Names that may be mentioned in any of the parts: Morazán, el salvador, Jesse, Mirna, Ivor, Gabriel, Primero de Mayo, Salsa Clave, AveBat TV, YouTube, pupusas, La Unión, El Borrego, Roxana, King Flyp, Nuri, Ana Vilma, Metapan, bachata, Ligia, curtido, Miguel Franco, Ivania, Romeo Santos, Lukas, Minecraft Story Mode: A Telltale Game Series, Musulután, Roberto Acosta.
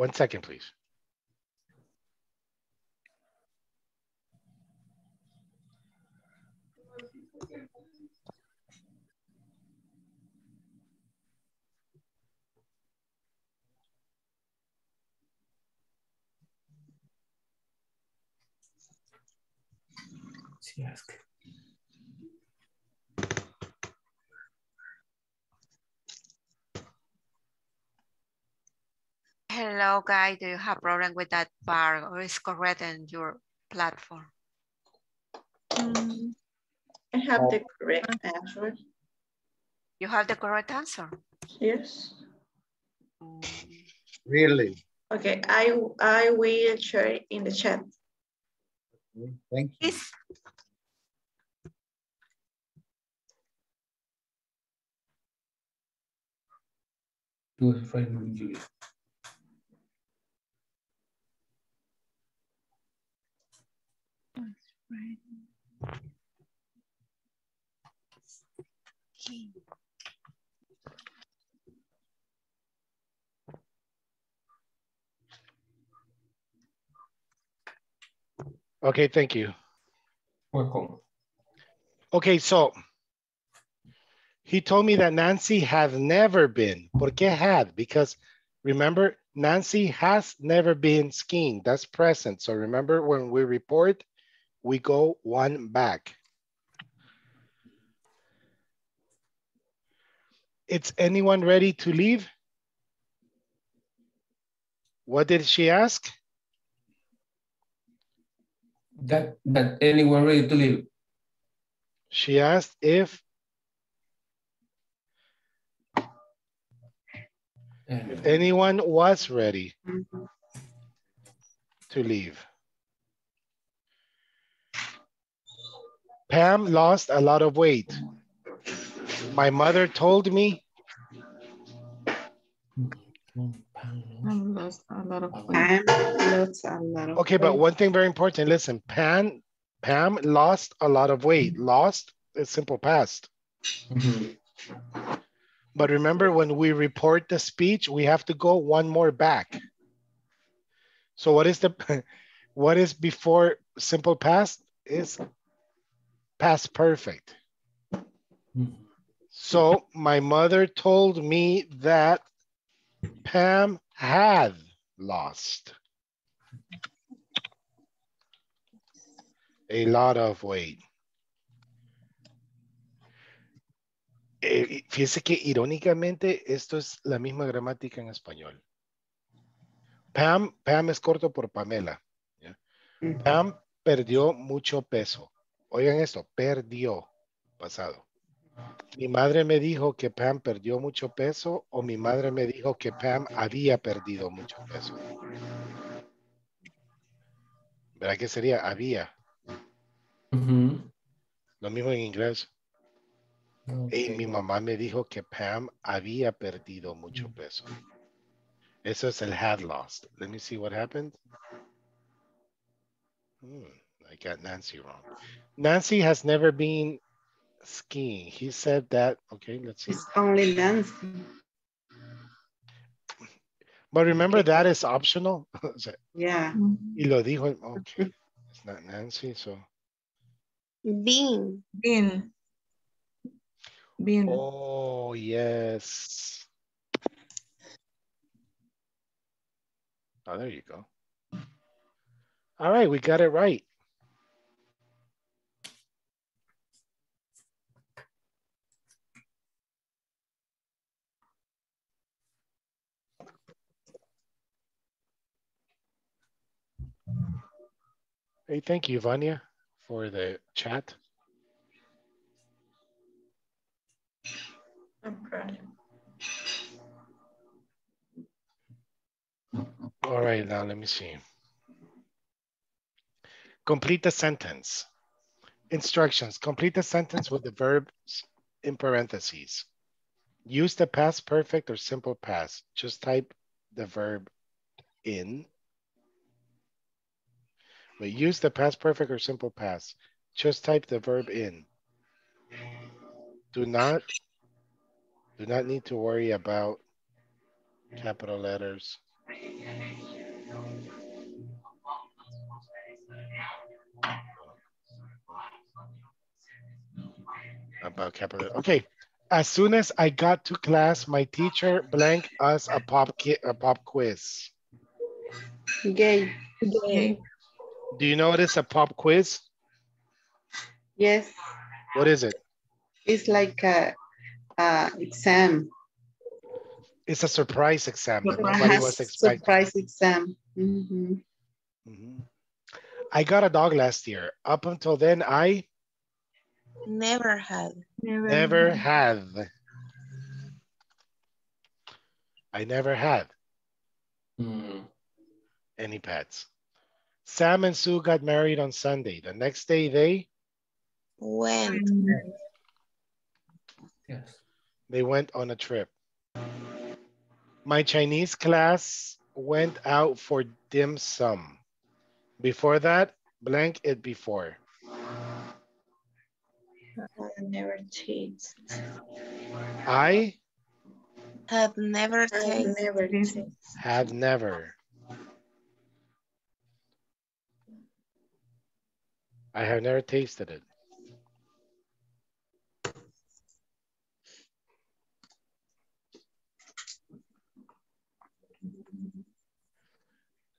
1 second, please. Yes. Hello, guys. Do you have a problem with that bar, or is correct in your platform? I have the correct answer. You have the correct answer? Yes. Really? Okay, I will share it in the chat. Okay, thank you. Please. Okay, thank you. Welcome. Okay, so he told me that Nancy has never been. ¿Por qué had? Because remember, Nancy has never been skiing. That's present. So remember, when we report, we go one back. Is anyone ready to leave? What did she ask? That anyone ready to leave? She asked if anyone was ready to leave. Pam lost a lot of weight. My mother told me. Pam lost a lot of weight. Okay, but one thing very important, listen, Pam lost a lot of weight. Lost is simple past. Mm-hmm. But remember, when we report the speech, we have to go one more back. So what is before simple past is past perfect. So my mother told me that Pam had lost a lot of weight. Fíjese que irónicamente esto es la misma gramática en español. Pam es corto por Pamela. Yeah. Uh-huh. Pam perdió mucho peso. Oigan esto, perdió, pasado. Mi madre me dijo que Pam perdió mucho peso, o mi madre me dijo que Pam había perdido mucho peso. ¿Verdad que sería? Había. Uh-huh. Lo mismo en inglés. Okay. Y mi mamá me dijo que Pam había perdido mucho peso. Eso es el had lost. Let me see what happened. I got Nancy wrong. Nancy has never been skiing. He said that. Okay, let's see. It's only Nancy. But remember, okay, that is optional. Yeah. Y lo dijo. Okay. It's not Nancy, so. Bean. Bien. Oh, yes. Oh, there you go. All right, we got it right. Hey, thank you, Ivania, for the chat. I'm proud. All right, now let me see. Complete the sentence. Instructions. Complete the sentence with the verbs in parentheses. Use the past perfect or simple past. Just type the verb in. But use the past perfect or simple past. Just type the verb in. Do not need to worry about capital letters. about capitalism. Okay. As soon as I got to class, my teacher blanked us a pop quiz. Gay. Gay. Do you know what is a pop quiz? Yes. What is it? It's like a exam. It's a surprise exam. Nobody was expecting. Surprise exam. Mm-hmm. Mm-hmm. I got a dog last year. Up until then, I never had. Never have. I never had any pets. Sam and Sue got married on Sunday. The next day they went. Yes. They went on a trip. My Chinese class went out for dim sum. Before that, blank it before. I never cheated. I have never tasted. Have never. I have never tasted it.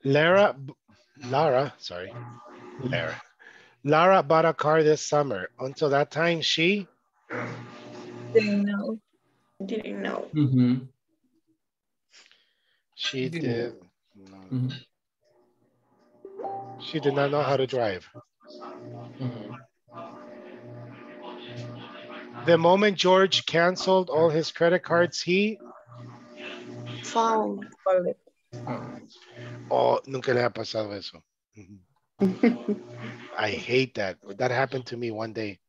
Lara bought a car this summer. Until that time, she didn't know. Mm-hmm. She did not know how to drive. Mm-hmm. The moment George canceled all his credit cards, he found it. Oh, nunca le ha pasado eso. I hate that. That happened to me one day.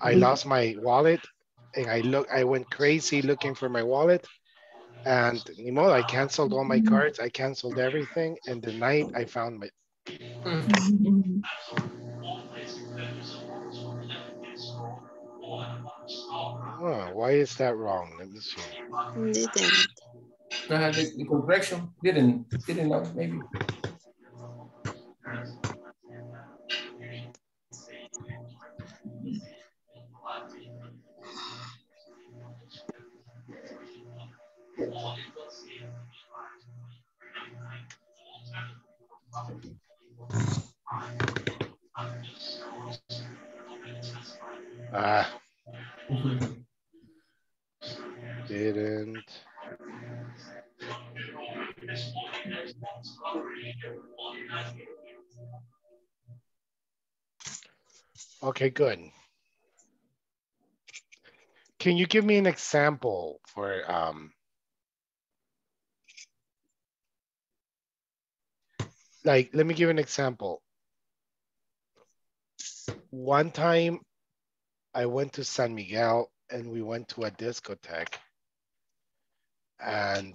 I lost my wallet and I went crazy looking for my wallet. And you know, I canceled all my cards. I canceled everything. And the night I found my... Oh, why is that wrong? Let me see. The correction didn't know, maybe. Didn't. Okay, good. Can you give me an example for like, let me give an example. One time I went to San Miguel and we went to a discotheque and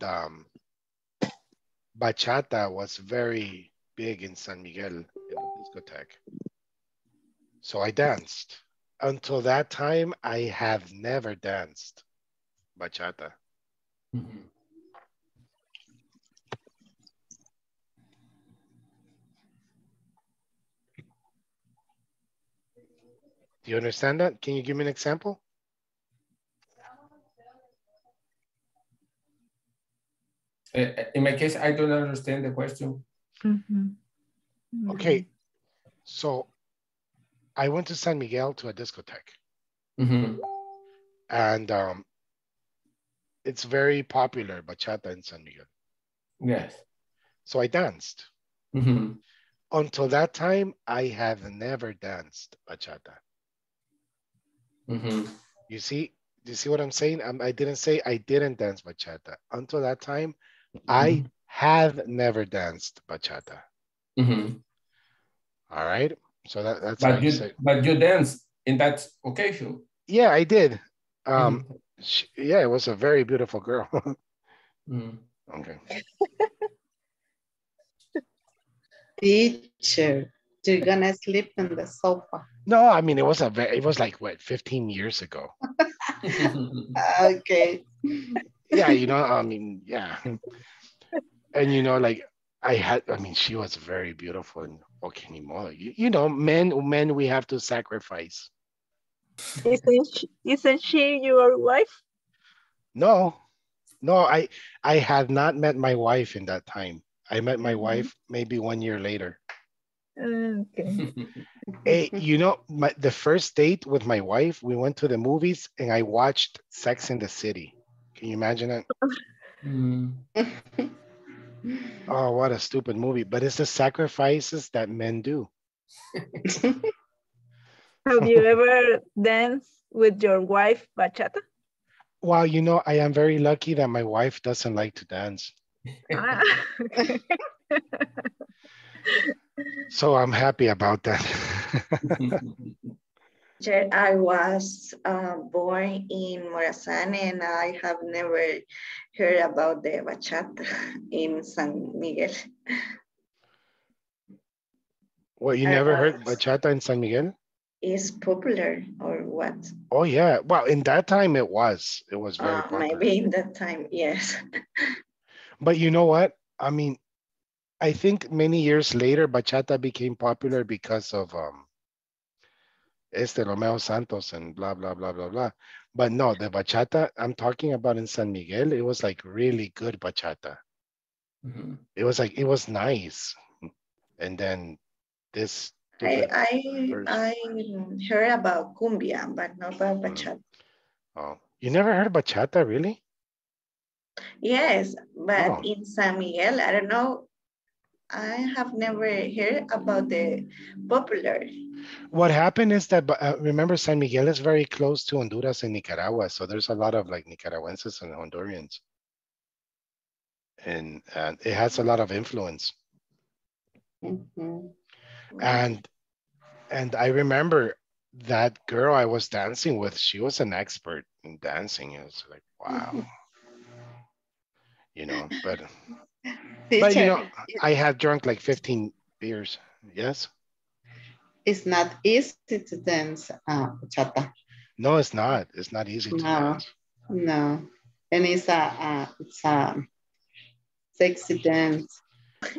bachata was very big in San Miguel in the discotheque. So I danced. Until that time, I have never danced bachata. Mm-hmm. Do you understand that? Can you give me an example? In my case, I don't understand the question. Mm-hmm. Mm-hmm. Okay, so I went to San Miguel to a discotheque. Mm-hmm. And it's very popular, bachata in San Miguel. Yes. So I danced. Mm-hmm. Until that time, I have never danced bachata. Mm-hmm. You see what I'm saying? I didn't say I didn't dance bachata. Until that time, I have never danced bachata. Mm-hmm. All right. So that's but you danced in that occasion. Yeah, I did. Yeah, it was a very beautiful girl. Okay. Teacher, you're gonna sleep on the sofa. No, I mean it was like what 15 years ago. Okay. Yeah, you know, I mean, yeah. And you know, like she was very beautiful and okay, you know, men we have to sacrifice. Isn't she your wife? No, I had not met my wife in that time. I met my wife maybe 1 year later. Okay. Hey, you know, the first date with my wife, we went to the movies and I watched Sex and the City. Can you imagine that? Oh, what a stupid movie. But it's the sacrifices that men do. Have you ever danced with your wife bachata? Well, you know, I am very lucky that my wife doesn't like to dance. So I'm happy about that. I was born in Morazán and I have never heard about the bachata in San Miguel. Well, you never heard bachata in San Miguel? Is popular or what? Oh yeah, well in that time it was very popular. Maybe in that time, yes. But you know what? I mean, I think many years later bachata became popular because of Romeo Santos and blah blah blah blah blah. But no, the bachata I'm talking about in San Miguel, it was like really good bachata. Mm-hmm. It was nice. And then this I heard about cumbia, but not about bachata. Oh, you never heard bachata, really? Yes, but in San Miguel, I don't know. I have never heard about the popular. What happened is that, remember, San Miguel is very close to Honduras and Nicaragua, so there's a lot of like Nicaraguenses and Hondurians. And it has a lot of influence. Mm-hmm. And I remember that girl I was dancing with, she was an expert in dancing. It was like, wow. You know, but you know, I have drunk like 15 beers. Yes? It's not easy to dance bachata. No, it's not. It's not easy to dance. No. And it's a sexy dance.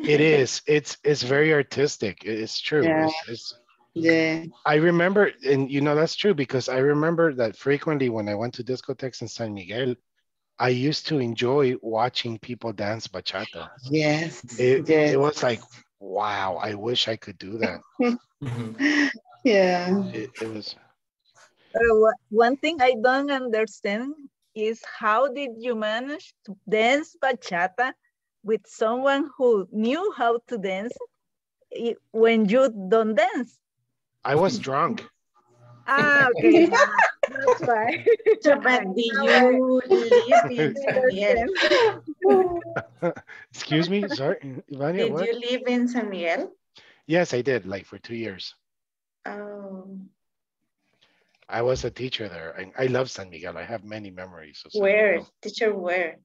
It is. It's very artistic. It's true. Yeah. Yeah. I remember, and you know, that's true because I remember that frequently when I went to discotheques in San Miguel, I used to enjoy watching people dance bachata. Yes. It was like, wow, I wish I could do that. Yeah. It was. One thing I don't understand is how did you manage to dance bachata with someone who knew how to dance when you don't dance? I was drunk. Okay. That's why. Excuse me, sorry. Ivania, did you live in San Miguel? Yes, I did, like for 2 years. Oh. I was a teacher there. I love San Miguel. I have many memories of San Miguel. Teacher, where?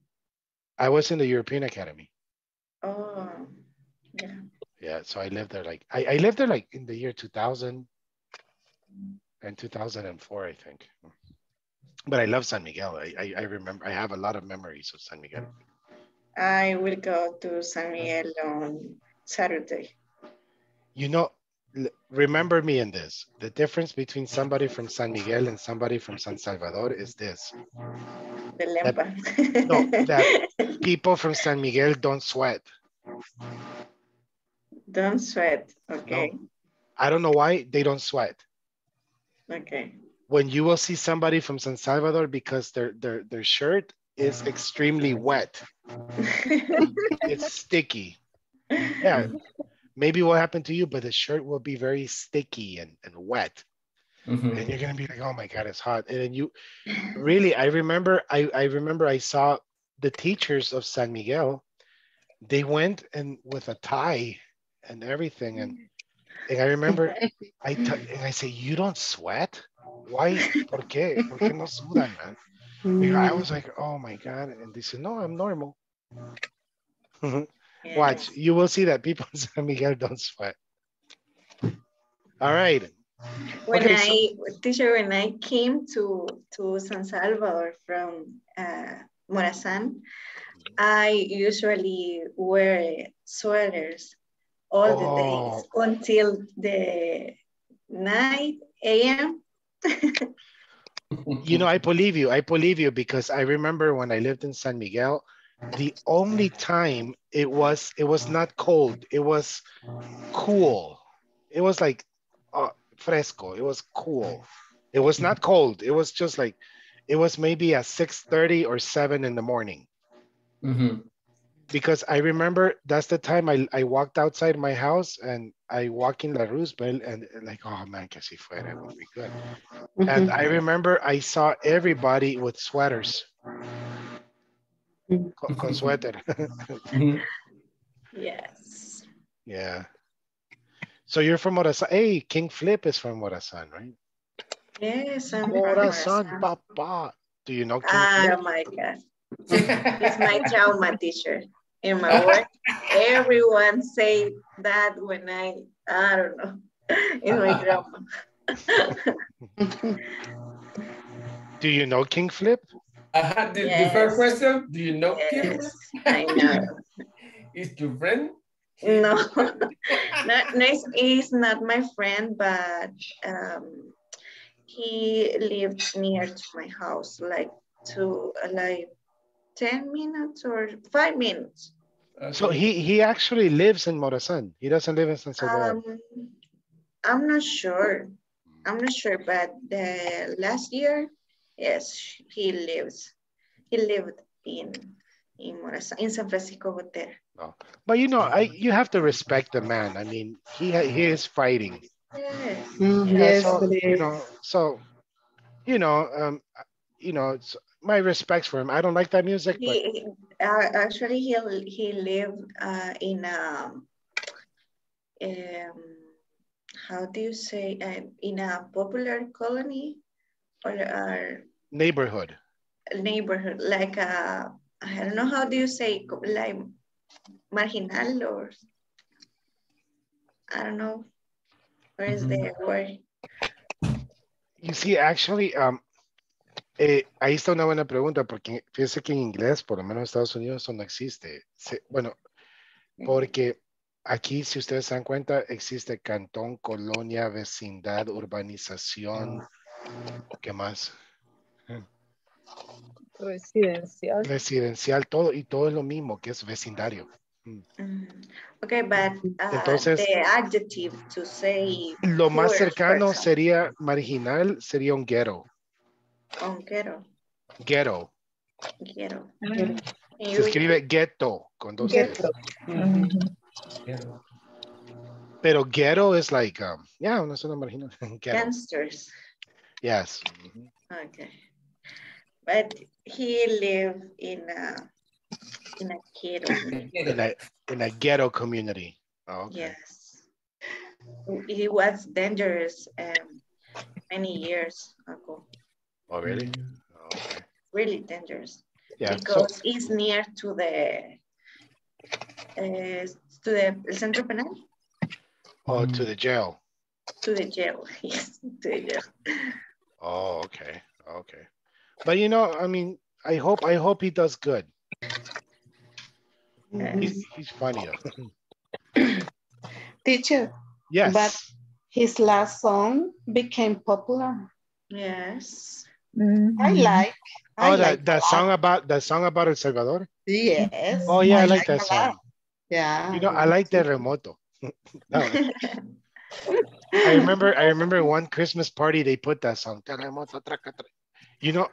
I was in the European Academy. Oh, yeah. Yeah, so I lived there like, I lived there like in the year 2000 and 2004, I think. But I love San Miguel. I remember, I have a lot of memories of San Miguel. I will go to San Miguel on Saturday. You know, remember me in this. The difference between somebody from San Miguel and somebody from San Salvador is this. The lempa. That people from San Miguel don't sweat. Don't sweat, okay. No. I don't know why they don't sweat. Okay. When you will see somebody from San Salvador because their shirt is extremely wet. It's sticky. Yeah. Maybe what happened to you, but the shirt will be very sticky and wet. Mm-hmm. And you're gonna be like, oh my God, it's hot. And then you really, I remember I saw the teachers of San Miguel, they went and with a tie and everything. And I remember I say, you don't sweat? Why? ¿Por qué? ¿Por qué no sudan, man? Mm-hmm. I was like, oh my God. And they said, no, I'm normal. Yes. Watch, you will see that people in San Miguel don't sweat. All right. When I came to San Salvador from Morazán, I usually wear sweaters all the days until the 9 a.m. You know, I believe you because I remember when I lived in San Miguel, the only time it was not cold, it was cool. It was like fresco, it was cool. It was not cold, it was just like, it was maybe at 6:30 or 7 in the morning. Mm-hmm. Because I remember that's the time I walked outside my house and I walked in La Roosevelt and like, oh man, que si fuera, it would be good. Mm-hmm. And I remember I saw everybody with sweaters. Con sweater. Yes. Yeah. So you're from Morazan. Hey, King Flyp is from Morazan, right? Yes, I'm Morazan, Papa. Do you know King Flyp? Oh my God. He's my trauma teacher in my work. Everyone say that when I don't know, in my grandma. Do you know King Flyp? Yes. The first question, do you know King Flyp? I know. Is your friend? No, he's not my friend, but he lived near to my house, like to like 10 minutes or 5 minutes. So he actually lives in Morazan. He doesn't live in San Salvador. I'm not sure, but the last year, yes, he lived in Morazan, in San Francisco Botero. Oh. But you know, you have to respect the man. I mean, he is fighting. Yes. Mm-hmm. Yes. So, so my respects for him. I don't like that music. But... actually, he lived in a, how do you say, in a popular colony or neighborhood. Neighborhood, like a, I don't know, how do you say, like marginal or, I don't know, where is the word? You see, actually, ahí está una buena pregunta, porque fíjese que en inglés, por lo menos en Estados Unidos, eso no existe. Bueno, porque aquí, si ustedes se dan cuenta, existe cantón, colonia, vecindad, urbanización, ¿qué más? Residencial. Residencial, todo, y todo es lo mismo, que es vecindario. Okay, but entonces, the adjective to say... Lo más cercano sería marginal, sería un ghetto. Oh, ghetto. Se escribe ghetto con dos ghetto. Ghetto. Pero ghetto is like una zona marginal. Gangsters. Yes. Okay. But he lived in a ghetto. in a ghetto community. Oh, okay. Yes. He was dangerous many years ago. Oh, really? Oh, okay. Really dangerous. Yeah. Because it's near to the Centro Penal. Oh, to the jail. To the jail, yes, to the jail. Oh, okay. But you know, I mean, I hope he does good. He's funny though. Teacher. Yes. But his last song became popular. Yes. Mm-hmm. I like that song about El Salvador. Yes. Oh yeah, I like that song. Yeah. You know, I like the remoto. I remember one Christmas party they put that song. You know,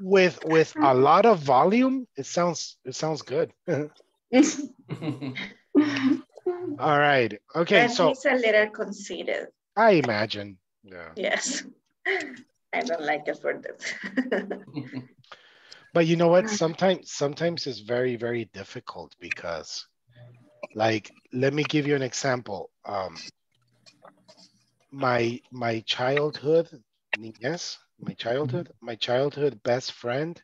with a lot of volume, it sounds good. All right. Okay. And so he's a little conceited, I imagine. Yeah. Yes. I don't like it for that. But you know what? Sometimes it's very, very difficult because, like, let me give you an example. My childhood, yes, my childhood best friend,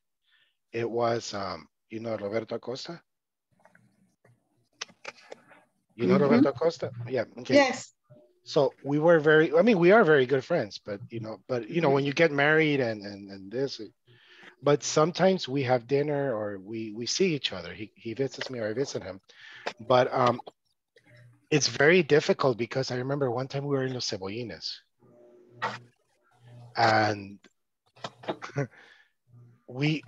it was you know Roberto Acosta? You know Roberto Acosta? Yeah. Okay. Yes. So we are very good friends, but you know, when you get married and this, but sometimes we have dinner or we see each other. He visits me or I visit him, but it's very difficult because I remember one time we were in Los Cebollines and we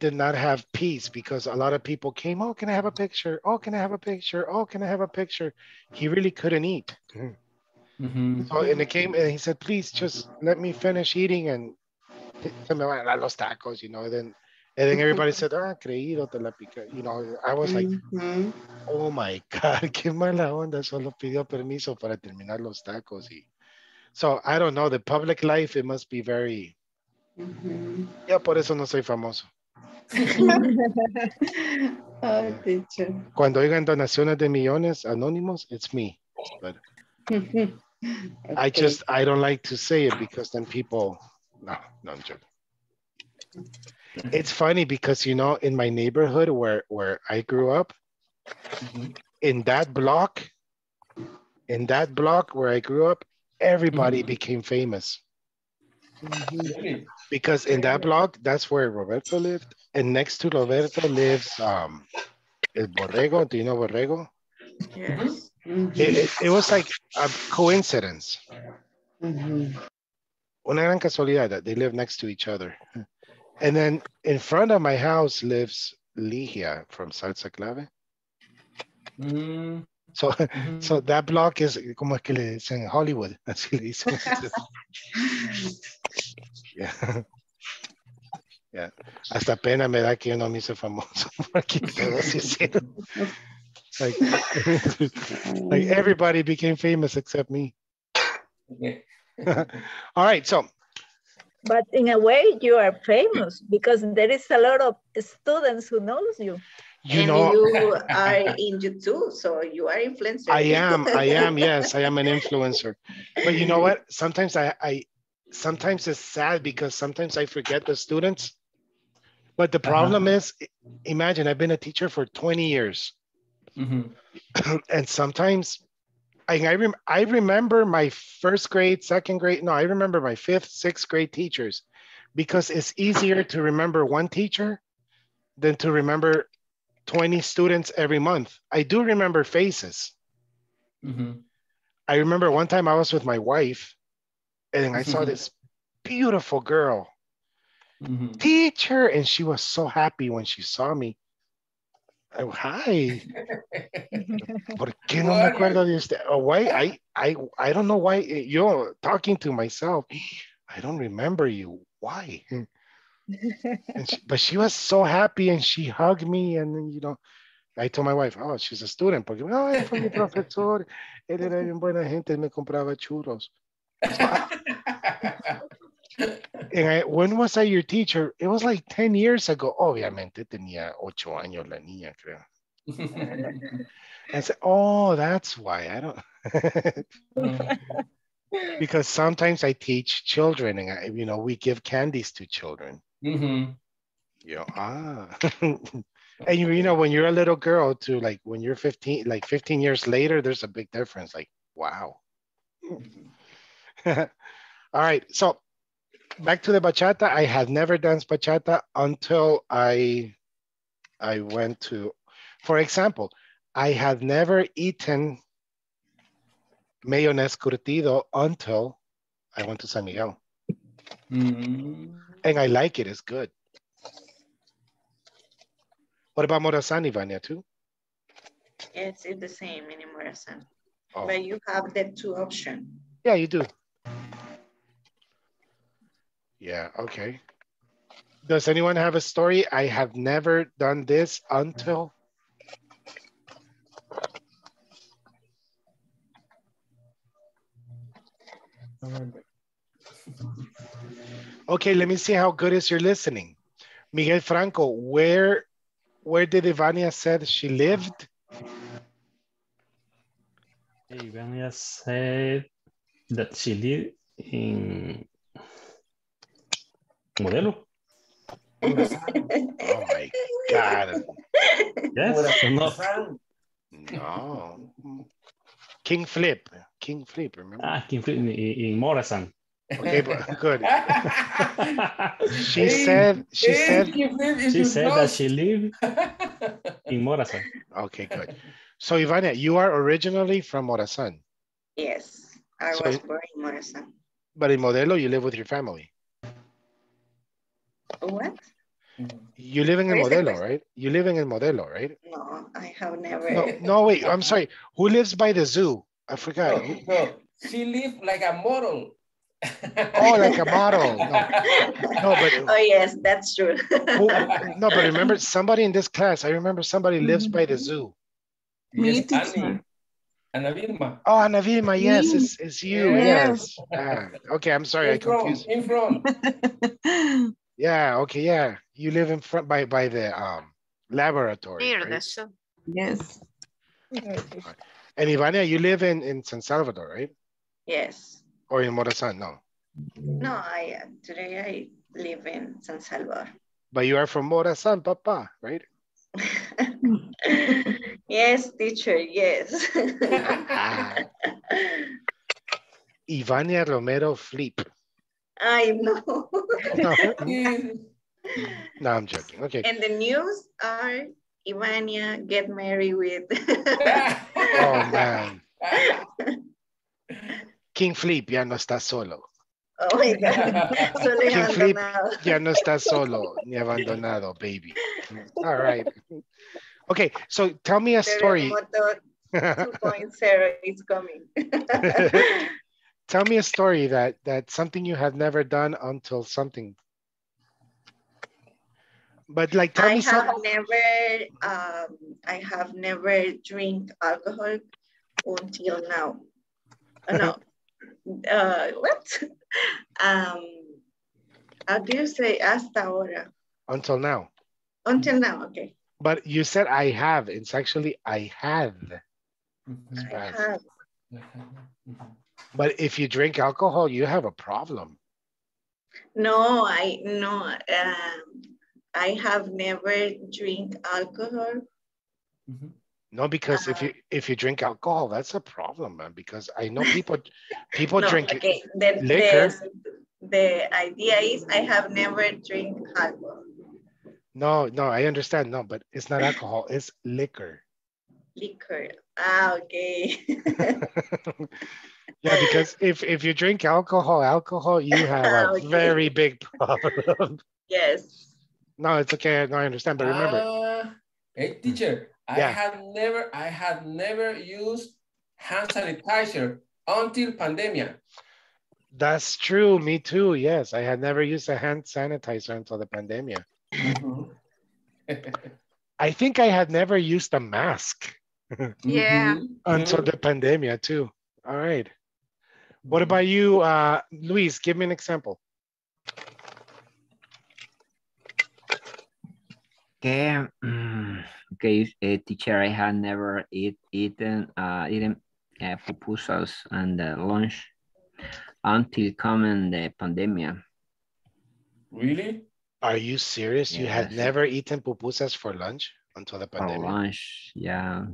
did not have peace because a lot of people came, oh, can I have a picture? Oh, can I have a picture? Oh, can I have a picture? He really couldn't eat. Mm-hmm. So in the game, and he said, please just let me finish eating and tell me about los tacos, you know, and then everybody said, ah, creído, te la pica. You know, I was like, mm-hmm. Oh my God, qué mala onda, solo pidió permiso para terminar los tacos. So I don't know, the public life, it must be very, mm-hmm. Yeah, por eso no soy famoso. Oh, teacher. Cuando oigan donaciones de millones anónimos, it's me. But okay. I don't like to say it because then people, no, I'm joking. It's funny because, you know, in my neighborhood where I grew up, mm-hmm. in that block where I grew up, everybody mm-hmm. became famous. Mm-hmm. Because in that block, that's where Roberto lived. And next to Roberto lives El Borrego. Do you know Borrego? Yes. Mm-hmm. It was like a coincidence. Mm-hmm. Una gran casualidad that they live next to each other. And then in front of my house lives Ligia from Salsa Clave. Mm-hmm. So that block is, como es que le dicen, Hollywood. Así le dicen. Yeah. Yeah. Hasta pena me da que yo no me hice famoso. like everybody became famous except me. Okay. All right, so. But in a way, you are famous because there is a lot of students who knows you. You are in YouTube, so you are influencer. I am, yes, I am an influencer. But you know what? Sometimes sometimes it's sad because sometimes I forget the students. But the problem is, imagine I've been a teacher for 20 years. Mm-hmm. And sometimes I remember my first grade, second grade. No, I remember my fifth, sixth grade teachers because it's easier to remember one teacher than to remember 20 students every month. I do remember faces. Mm-hmm. I remember one time I was with my wife and I saw this beautiful girl, teacher, and she was so happy when she saw me. Oh, hi. ¿Por qué no me acuerdo de usted? Oh, why? I don't know why. You're talking to myself. I don't remember you. Why? But she was so happy and she hugged me and then, you know, I told my wife, oh, she's a student. Porque, ay, fue mi profesor. Él era bien buena gente. Él me compraba churros. When was I your teacher? It was like 10 years ago. Obviamente tenía 8 años la niña, creo. I said, oh, that's why I don't. Because sometimes I teach children and we give candies to children. Mm-hmm. And when you're a little girl to like when you're 15, like 15 years later, there's a big difference. Like, wow. All right. So back to the bachata. I had never danced bachata until I went to, for example, I had never eaten mayonnaise curtido until I went to San Miguel. Mm-hmm. And I like it, it's good. What about Morazán, Ivania, too? Yes, it's the same in Morazán. Oh. But you have the two options. Yeah, you do. Yeah, okay. Does anyone have a story? I have never done this until... Okay, let me see how good is your listening. Miguel Franco, where did Ivania said she lived? Ivania said that she lived in... Modelo. Oh my God. Yes. No. King Flyp, remember? King Flyp in Morazán. Okay, good. She said that she lived in Morazán. Okay, good. So Ivania, you are originally from Morazán. Yes, I was born in Morazán. But in Modelo, you live with your family. What? You're living in Modelo, right? You're living in Modelo, right? No, I have never. No, no, wait, I'm sorry. Who lives by the zoo? I forgot. No, no. She lives like a model. Oh, like a model. No, but, oh, yes, that's true. Who, no, but remember somebody in this class, I remember somebody lives by the zoo. Me too. Ana Vilma. Oh, Ana Vilma, yes, it's you, yes. Okay, I'm sorry, I confused. In front. Yeah, okay, yeah. You live in front by the laboratory. Here, right? That's so. Yes. And Ivania, you live in San Salvador, right? Yes. Or in Morazán, no? No, I live in San Salvador. But you are from Morazán, Papa, right? Yes, teacher, yes. Ivania Romero Flyp. I know. No, I'm joking. Okay. And the news are Ivania get married with. Oh, man. King Flyp ya no está solo. Oh, my God. King Flyp ya no está solo ni abandonado, baby. All right. Okay, so tell me a story. 2.0 is coming. Tell me a story that something you had never done until something. But like, tell me something. I have never drink alcohol until now. No, what? How do you say hasta ahora? Until now. Until now, okay. But you said I have. It's actually I have. It's past. But if you drink alcohol, you have a problem. No, I have never drink alcohol. Mm-hmm. No, because if you drink alcohol, that's a problem, man. Because I know people no, drink okay. Liquor. The idea is I have never drink alcohol. No, I understand. No, but it's not alcohol. It's liquor. Liquor. Ah, okay. Yeah, because if you drink alcohol, you have a very big problem. Yes. No, it's okay. No, I understand. But remember, hey, teacher. Yeah. I had never used hand sanitizer until pandemia. That's true, me too, yes. I had never used a hand sanitizer until the pandemia. I think I had never used a mask. Yeah. Until the pandemia too. All right. What about you, Luis? Give me an example. Okay, teacher, I had never eaten pupusas and lunch until coming the pandemic. Really? Are you serious? Yes. You had never eaten pupusas for lunch until the pandemic? For lunch, yeah.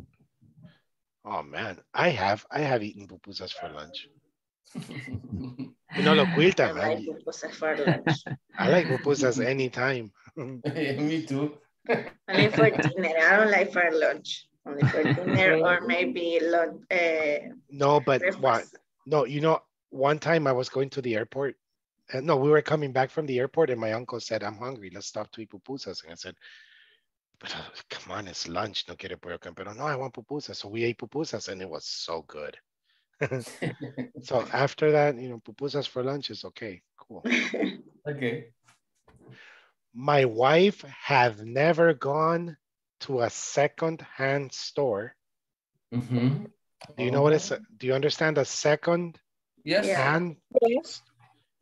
Oh, man, I have eaten pupusas for lunch. No lo cuilta, man. I like pupusas for lunch. I like pupusas anytime. Yeah, me too. Only for dinner. I don't like for lunch. Only for dinner or maybe lunch. No, but what? No, you know, one time I was going to the airport. No, we were coming back from the airport and my uncle said, I'm hungry. Let's stop to eat pupusas. And I said, but come on, it's lunch. No quiere pollo campero. No, I want pupusas. So we ate pupusas and it was so good. So after that, you know, pupusas for lunch is okay. Cool. Okay. My wife has never gone to a second-hand store. Mm-hmm. Do you know what it's? Do you understand a second? Yes. Hand? Yes.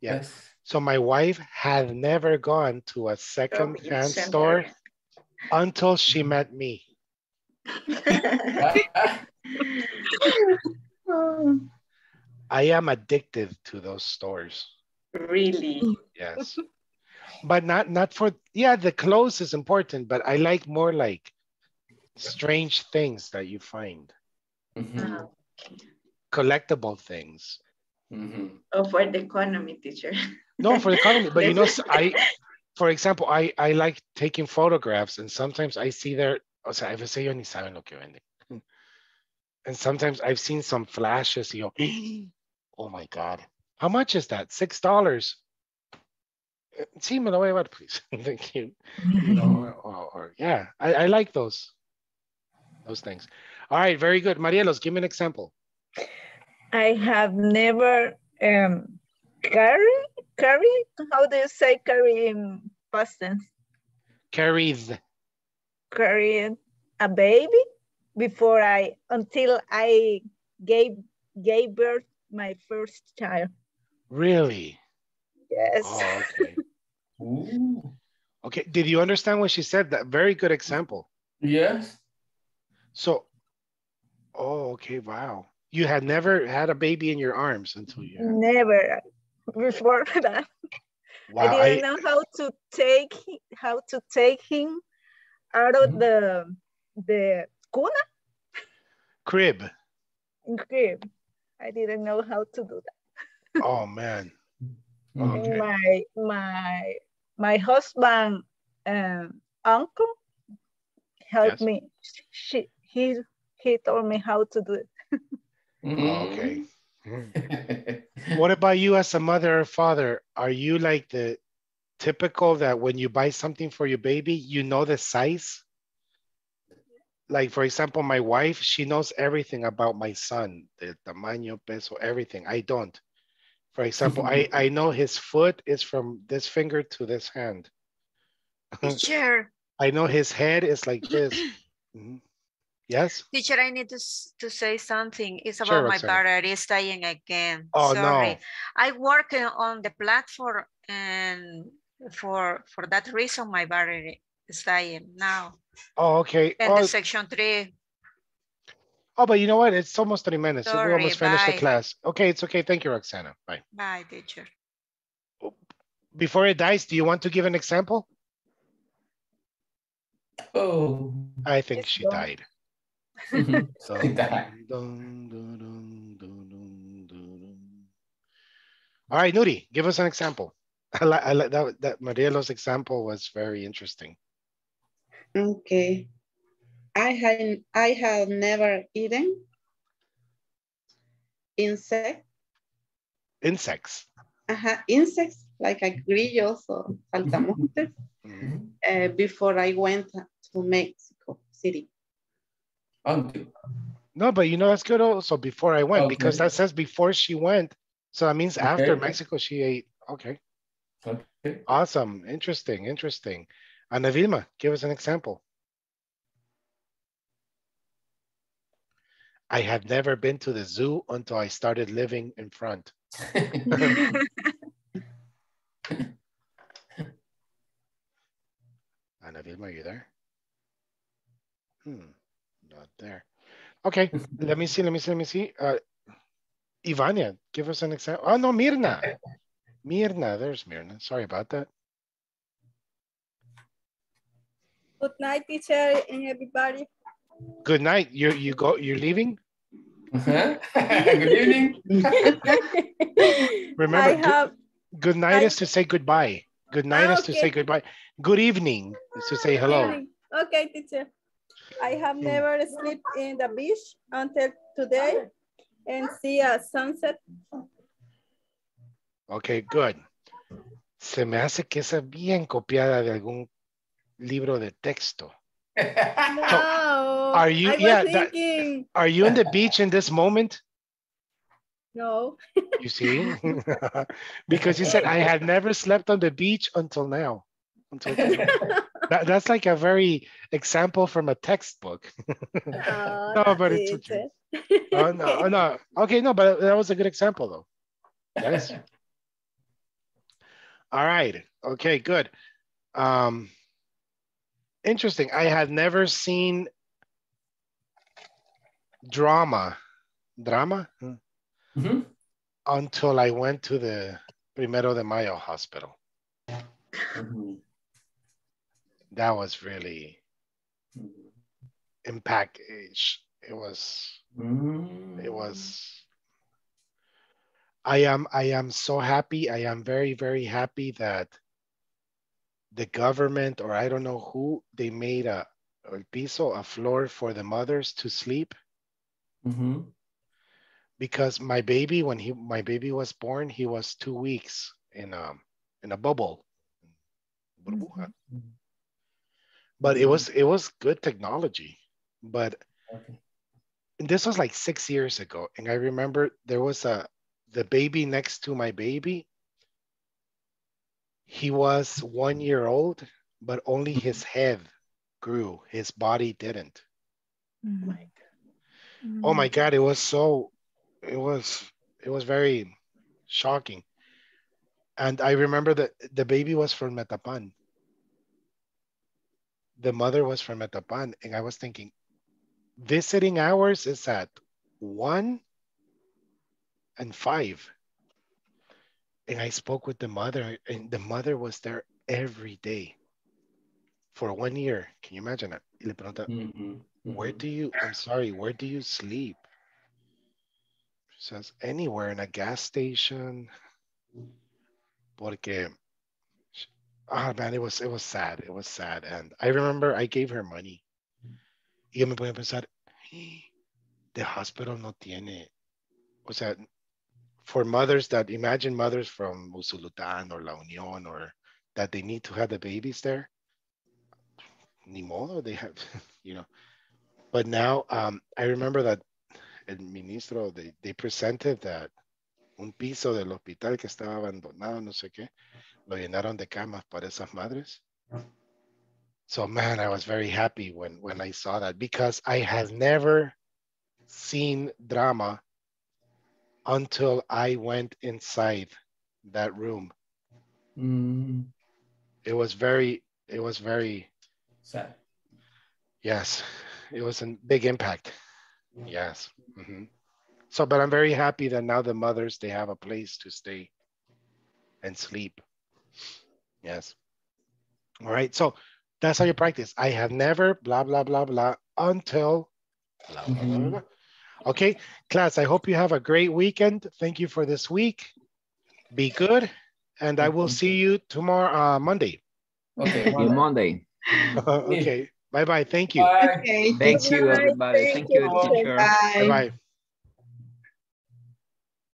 Yes. So my wife had never gone to a second-hand store until she met me. I am addicted to those stores. Really? Yes. But not for, yeah, the clothes is important, but I like more like strange things that you find. Mm-hmm. Collectible things. Mm-hmm. Oh, for the economy, teacher. No, for the economy, but you know, for example, I like taking photographs and sometimes I see there, o sea, a veces ellos ni saben lo que venden. And sometimes I've seen some flashes, you know, oh my God, How much is that? $6. See, me lo voy a llevar, please. Thank you. You know, or yeah, I like those things. All right, very good. Marielos, give me an example. I have never carried. How do you say carry in past tense? Carried a baby before until I gave birth my first child. Really? Yes. Oh, okay. Ooh. Okay. Did you understand what she said? That very good example. Yes. So, oh, okay. Wow. You had never had a baby in your arms until you had... Never before that. Wow. I didn't know how to take him out of the cuna. Crib. I didn't know how to do that. Oh man. Okay. My husband uncle helped me. He told me how to do it. Okay. What about you as a mother or father? Are you like the typical that when you buy something for your baby, you know the size? Like, for example, my wife, she knows everything about my son, the tamaño, peso, everything. I don't. For example, I know his foot is from this finger to this hand. Teacher. I know his head is like this. Yes? Teacher, I need to say something. It's about my battery dying again. Oh, sorry. No. I work on the platform, and for that reason, my battery is dying now. Oh, okay. And the section 3. Oh, but you know what? It's almost 3 minutes. Sorry, we almost finished the class. Okay, it's okay. Thank you, Roxana. Bye. Bye, teacher. Before it dies, do you want to give an example? Oh. I think she died. So, all right, Nuri, give us an example. I like that Marielo's example was very interesting. Okay. I have never eaten insects. Insects like a grillos or saltamontes before I went to Mexico City. No, but you know that's good also before I went, okay, because that says before she went. So that means after Mexico she ate. Okay. Okay. Awesome. Interesting. Ana Vilma, give us an example. I had never been to the zoo until I started living in front. Ana Vilma, are you there? Not there. Okay, let me see. Ivania, give us an example. Oh, no, Mirna. Mirna, there's Mirna. Sorry about that. Good night, teacher, and everybody. Good night. You're leaving? Good evening. Remember, good night is to say goodbye. Good night is to say goodbye. Good evening is to say hello. Okay, teacher. I have never slept in the beach until today and see a sunset. Okay, good. Se me hace que esa bien copiada de algún libro de texto. No. So, are you? Are you on the beach in this moment? No. You see, because you said I had never slept on the beach until now. That's like a very example from a textbook. Oh, no, but it's okay. Oh no. Okay, no, but that was a good example though. Yes. All right. Okay. Good. Interesting. I had never seen drama until I went to the Primero de Mayo hospital. That was really impact age. It was. I am so happy. I am very, very happy that the government, or I don't know who, they made a piso, a floor for the mothers to sleep. because my baby, when my baby was born, he was 2 weeks in a bubble. Mm-hmm. But it was good technology. But this was like 6 years ago, and I remember there was the baby next to my baby. He was 1 year old, but only his head grew. His body didn't. Mm-hmm. Oh my God, it was very shocking. And I remember that the baby was from Metapan. The mother was from Metapan, and I was thinking, visiting hours is at 1 and 5. And I spoke with the mother, and the mother was there every day for 1 year. Can you imagine that? Mm-hmm. Where do you sleep? She says, anywhere, in a gas station. Porque, oh man, it was sad. It was sad. And I remember I gave her money. Y yo me ponía a pensar, the hospital no tiene, o sea, for mothers that, imagine mothers from Musulután or La Unión, or that they need to have the babies there. Ni modo, they have, But now I remember that el ministro, they presented that un piso del hospital que estaba abandonado, no sé qué, lo llenaron de camas para esas madres. So man, I was very happy when I saw that, because I had never seen drama until I went inside that room. Mm. It was very sad. Yes, it was a big impact. Yes. Mm-hmm. So, but I'm very happy that now the mothers, they have a place to stay and sleep. Yes. All right. So that's how you practice. I have never blah, blah, blah, blah until blah, blah, blah, blah, blah. Okay, class, I hope you have a great weekend. Thank you for this week. Be good. And I will see you tomorrow, Monday. Okay, Monday. Okay, bye-bye. Thank you. Bye. Okay, thank you, everybody. Thank you, teacher. Bye-bye.